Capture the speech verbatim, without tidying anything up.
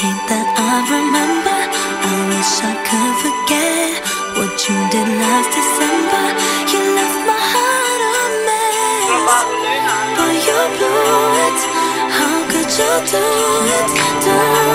hate that I remember. I wish I could forget what you did last December. You left my heart a mess, but you blew it. How could you do it?